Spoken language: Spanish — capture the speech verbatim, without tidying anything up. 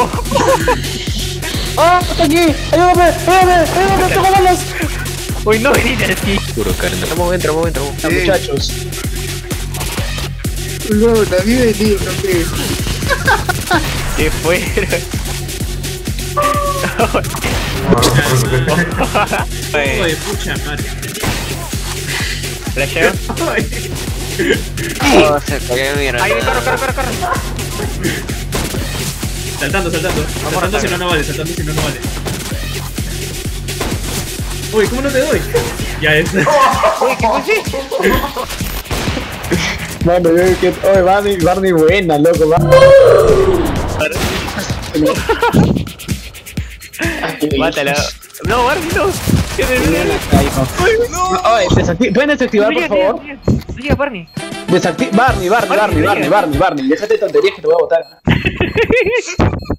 ¡Oh! ¡Ah! ¡Está aquí! ¡Ayúdame! ¡Ayúdame! ¡Ayúdame! ¡Tengo balas! ¡Uy, no grites aquí! Puro carne. Entramos, entramos, entramos. Sí. Muchachos. No, también venía, no creo. ¡Qué fuera! ¡Oye, pucha madre! ¿La llevo? ¡Oh, se cayó mi granada! ¡Ahí, corre, corre, corre, corre! Saltando, saltando. Vamos, saltando si no, no vale, saltando si no, no vale. Uy, ¿cómo no te doy? Ya es. Uy, ¿qué pusiste? Mano, yo que... Oye, Barney, Barney buena, loco, Barney. Mátala. No, Barney, no. Que me viene. No. Oye, desactiva. ¿Pueden desactivar, por favor? Sigue, Barney. Desactiva. Barney, Barney, Barney, Barney, Barney, Barney. Déjate de tonterías que te voy a botar.